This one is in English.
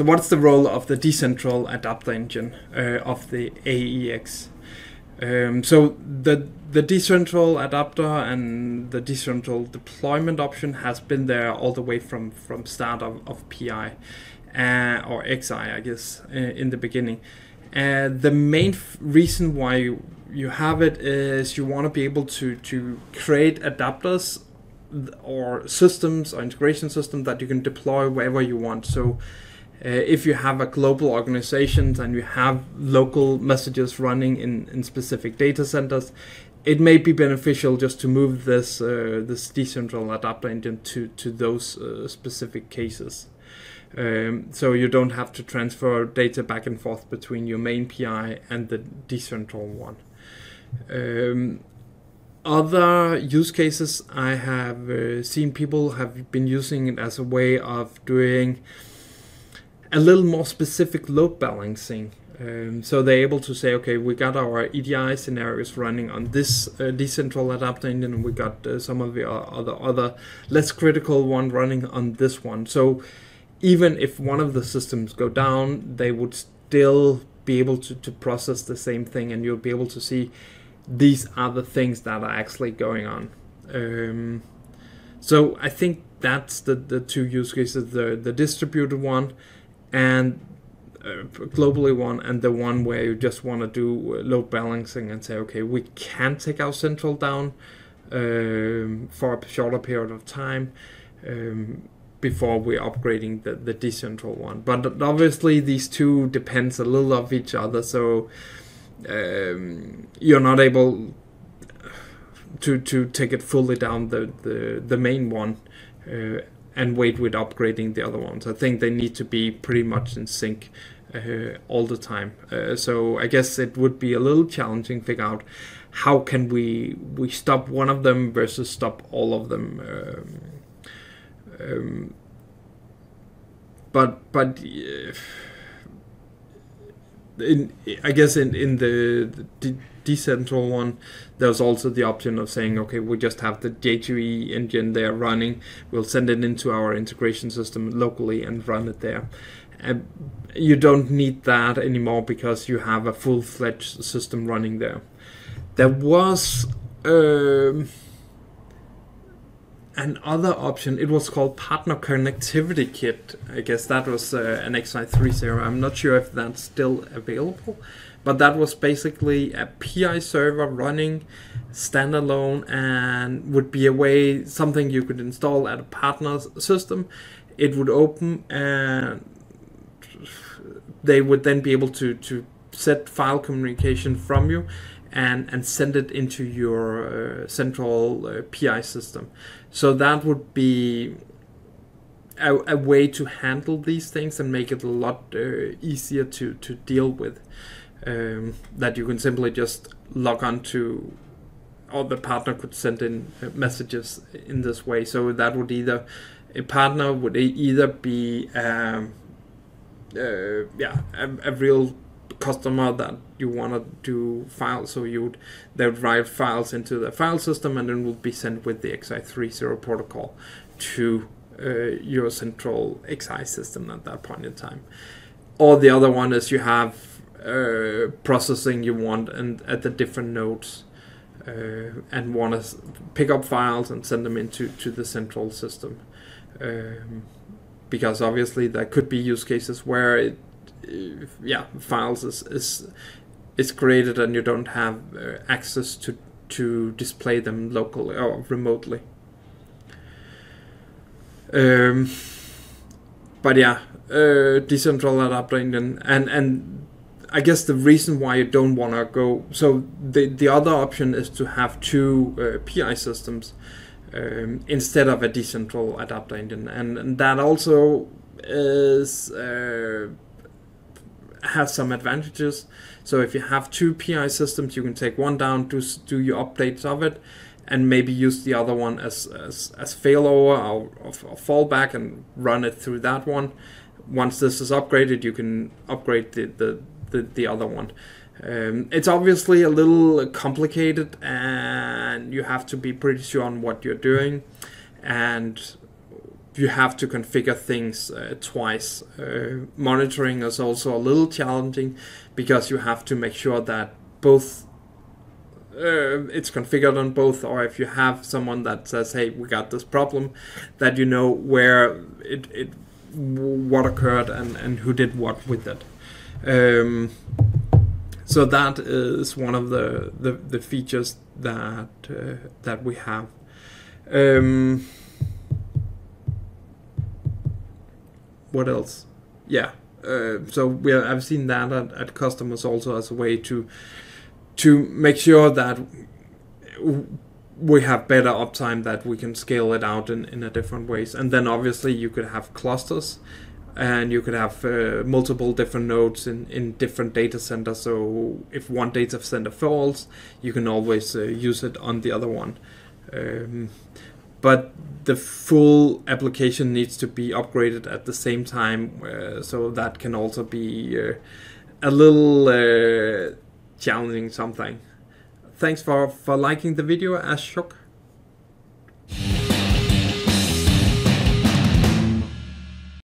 So what's the role of the Decentral Adapter Engine of the AEX? So the Decentral Adapter and the Decentral Deployment option has been there all the way from start of PI or XI, I guess, in the beginning. The main reason why you have it is you want to be able to create adapters or systems or integration systems that you can deploy wherever you want. So if you have a global organization and you have local messages running in specific data centers, it may be beneficial just to move this this Decentral Adapter Engine to those specific cases. So you don't have to transfer data back and forth between your main PI and the Decentral one. Other use cases I have seen, people have been using it as a way of doing a little more specific load balancing. So they're able to say, okay, we got our EDI scenarios running on this Decentral Adapter Engine, and we got some of the other less critical one running on this one. So even if one of the systems go down, they would still be able to process the same thing, and you'll be able to see these are the things that are actually going on. So I think that's the two use cases, the distributed one and globally one, and the one where you just want to do load balancing and say, okay, we can take our central down for a shorter period of time before we're upgrading the decentral one. But obviously these two depends a little of each other, so you're not able to take it fully down the main one and wait with upgrading the other ones. I think they need to be pretty much in sync all the time. So I guess it would be a little challenging to figure out how can we stop one of them versus stop all of them. But I guess in the Decentral one, there's also the option of saying, okay, we just have the J2E engine there running. We'll send it into our integration system locally and run it there. You don't need that anymore because you have a full-fledged system running there. There was another option. It was called Partner Connectivity Kit. I guess that was an XI 3.0. I'm not sure if that's still available, but that was basically a PI server running standalone and would be a way, something you could install at a partner's system. It would open and they would then be able to set file communication from you and send it into your central PI system. So that would be a way to handle these things and make it a lot easier to deal with. That you can simply just log on to, or the partner could send in messages in this way. So that would either, a partner would either be a real customer that you want to do files, so they would write files into the file system and then would be sent with the XI 3.0 protocol to your central XI system at that point in time. Or the other one is you have processing you want and at the different nodes and want to pick up files and send them into the central system, because obviously there could be use cases where files is created and you don't have access to display them locally or remotely. Decentral Adapter Engine and I guess the reason why you don't want to go, so the other option is to have two PI systems instead of a Decentral Adapter Engine, and that also is has some advantages. So if you have two PI systems, you can take one down, do your updates of it, and maybe use the other one as failover or fallback and run it through that one. Once this is upgraded, you can upgrade the other one. It's obviously a little complicated and you have to be pretty sure on what you're doing and you have to configure things twice. Monitoring is also a little challenging because you have to make sure that both it's configured on both, or if you have someone that says, hey, we got this problem, that you know where what occurred and who did what with it. So that is one of the features that that we have. What else? Yeah. So I've seen that at customers also as a way to make sure that we have better uptime, that we can scale it out in a different ways. And then obviously you could have clusters, and you could have multiple different nodes in different data centers. So if one data center falls, you can always use it on the other one. But the full application needs to be upgraded at the same time. So that can also be a little challenging something. Thanks for liking the video, Ashok.